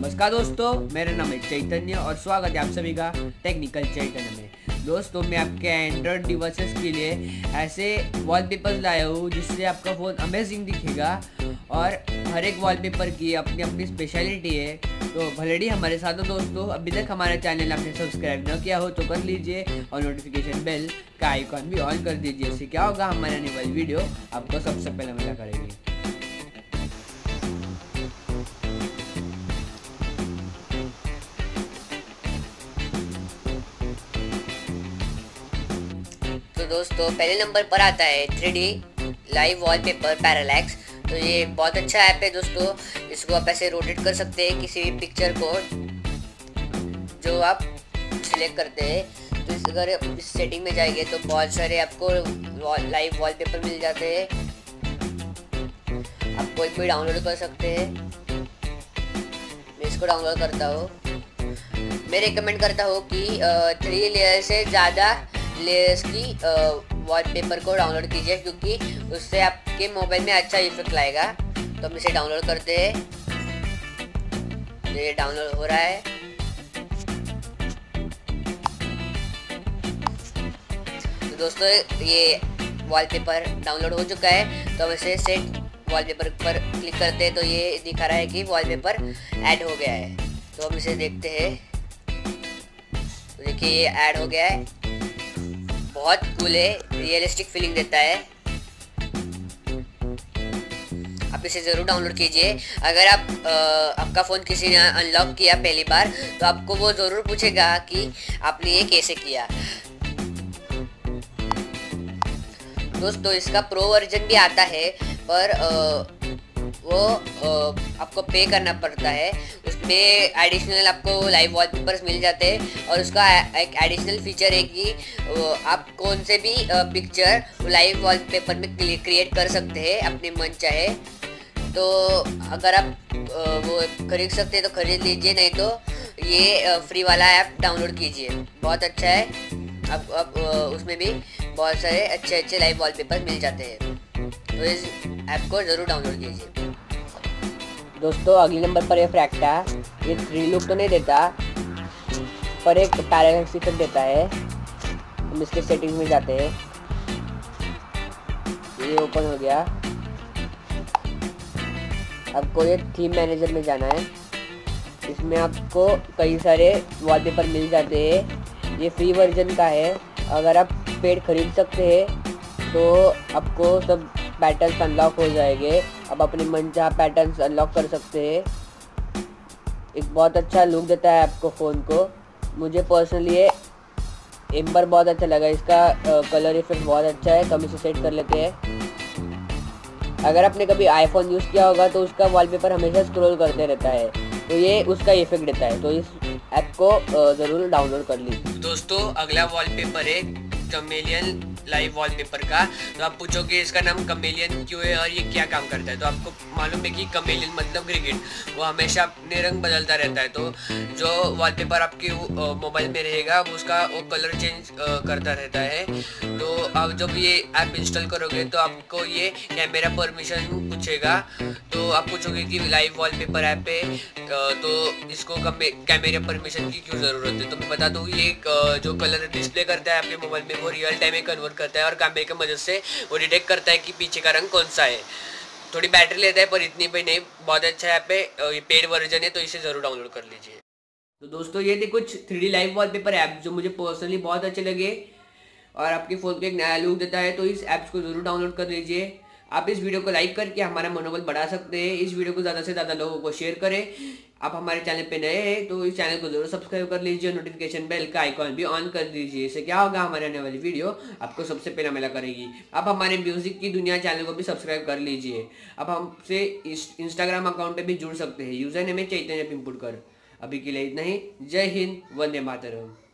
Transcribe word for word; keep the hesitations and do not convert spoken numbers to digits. नमस्कार दोस्तों, मेरा नाम है चैतन्य और स्वागत है आप सभी का टेक्निकल चैतन्य में। दोस्तों, मैं आपके एंड्रॉयड डिवाइसेस के लिए ऐसे वॉलपेपर्स लाया हूँ जिससे आपका फ़ोन अमेजिंग दिखेगा और हर एक वॉलपेपर की अपनी अपनी स्पेशलिटी है। तो भले ही हमारे साथ हो दोस्तों। अभी तक हमारा चैनल आपने सब्सक्राइब न किया हो तो कर लीजिए और नोटिफिकेशन बेल का आइकॉन भी ऑन कर दीजिए। इससे क्या होगा, हमारे आने वाली वीडियो आपको सबसे पहले मिला करेगी। तो दोस्तों, पहले नंबर पर आता है three D live wallpaper paper parallax. तो ये बहुत अच्छा ऐप है दोस्तों। इसको आप ऐसे रोटेट कर सकते हैं किसी भी पिक्चर को जो आप सिलेक्ट करते हैं। तो इस अगर इस सेटिंग में जाएंगे तो बहुत सारे आपको लाइव वॉलपेपर मिल जाते हैं। आप कोई भी डाउनलोड कर सकते हैं। मैं इसको डाउनलोड करता हूँ। मैं रिकमेंड करता हूँ कि थ्री लेयर से ज़्यादा लेयर्स की वॉलपेपर को डाउनलोड कीजिए क्योंकि उससे आपके मोबाइल में अच्छा इफेक्ट लाएगा। तो हम इसे डाउनलोड करते हैं। ये डाउनलोड हो रहा है। तो दोस्तों, ये वॉलपेपर डाउनलोड हो चुका है। तो हम इसे सेट वॉलपेपर पर क्लिक करते हैं तो ये दिखा रहा है कि वॉलपेपर ऐड हो गया है। तो हम इसे देखते हैं। तो देखिए, ये ऐड हो गया है। बहुत कूल है, रियलिस्टिक फीलिंग देता है। आप इसे ज़रूर डाउनलोड कीजिए। अगर आप आ, आपका फ़ोन किसी ने अनलॉक किया पहली बार तो आपको वो ज़रूर पूछेगा कि आपने ये कैसे किया। दोस्तों, इसका प्रो वर्जन भी आता है पर आ, वो आ, आपको पे करना पड़ता है। उसमें एडिशनल आपको लाइव वॉलपेपर्स मिल जाते हैं और उसका एक एडिशनल फीचर है कि आप कौन से भी पिक्चर लाइव वॉलपेपर में क्रिएट कर सकते हैं अपने मन चाहे। तो अगर आप वो खरीद सकते हैं तो खरीद लीजिए, नहीं तो ये फ्री वाला ऐप डाउनलोड कीजिए। बहुत अच्छा है। अब अब उसमें भी बहुत सारे अच्छे अच्छे लाइव वॉलपेपर मिल जाते हैं। तो इस ऐप को ज़रूर डाउनलोड कीजिए। दोस्तों, अगले नंबर पर है फ्रैक्टा। ये थ्री लुक तो नहीं देता पर एक पैरालैक्स इफेक्ट देता है। हम इसके सेटिंग में जाते हैं। ये ओपन हो गया। आपको ये थीम मैनेजर में जाना है। इसमें आपको कई सारे वॉलपेपर मिल जाते हैं। ये फ्री वर्जन का है। अगर आप पेड खरीद सकते हैं तो आपको सब पैटर्न्स अनलॉक हो जाएंगे। अब अपने मनचाहा पैटर्न्स अनलॉक कर सकते हैं। एक बहुत अच्छा लुक देता है आपको फ़ोन को। मुझे पर्सनली ये एम्बर बहुत अच्छा लगा। इसका आ, कलर इफेक्ट बहुत अच्छा है। कम इसे सेट कर लेते हैं। अगर आपने कभी आईफोन यूज़ किया होगा तो उसका वॉलपेपर हमेशा स्क्रॉल करते रहता है, तो ये उसका इफेक्ट देता है। तो इस ऐप को ज़रूर डाउनलोड कर लीजिए। दोस्तों, अगला वॉलपेपर है कैमलियन लाइव वॉलपेपर का। तो आप पूछोगे इसका नाम कैमलियन क्यों है और ये क्या काम करता है। तो आपको मालूम है कि कैमलियन मतलब क्रिकेट, वो हमेशा अपने रंग बदलता रहता है। तो जो वॉलपेपर आपके मोबाइल में रहेगा वो उसका वो कलर चेंज करता रहता है। तो आप जब ये ऐप इंस्टॉल करोगे तो आपको ये कैमरा परमिशन पूछेगा। तो आप पूछोगे कि लाइव वॉलपेपर ऐप है तो इसको कैमरा परमिशन की क्यों ज़रूरत है। तो मैं बता दूँ, ये जो कलर डिस्प्ले करता है आपके मोबाइल में वो रियल टाइम में कन्वर्ट करता है और कैमरे की मदद से वो डिटेक्ट करता है कि पीछे का रंग कौन सा है। थोड़ी बैटरी लेता है पर इतनी भी नहीं। बहुत अच्छा ऐप है। ये पेड वर्जन है तो इसे ज़रूर डाउनलोड कर लीजिए। तो दोस्तों, ये थे कुछ three D live wallpaper app जो मुझे पर्सनली बहुत अच्छे लगे और आपके फ़ोन को एक नया लुक देता है। तो इस ऐप्स को ज़रूर डाउनलोड कर लीजिए। आप इस वीडियो को लाइक करके हमारा मनोबल बढ़ा सकते हैं। इस वीडियो को ज़्यादा से ज़्यादा लोगों को शेयर करें। आप हमारे चैनल पे नए हैं तो इस चैनल को जरूर सब्सक्राइब कर लीजिए। नोटिफिकेशन बेल का आइकॉन भी ऑन कर दीजिए। इससे क्या होगा, हमारे आने वाली वीडियो आपको सबसे पहले मिला करेगी। आप हमारे म्यूजिक की दुनिया चैनल को भी सब्सक्राइब कर लीजिए। आप हमसे इंस्टाग्राम अकाउंट पे भी जुड़ सकते हैं। यूजर नेम है चैतन्य पिंपुटकर। अभी के लिए इतना ही। जय हिंद, वंदे मातरम।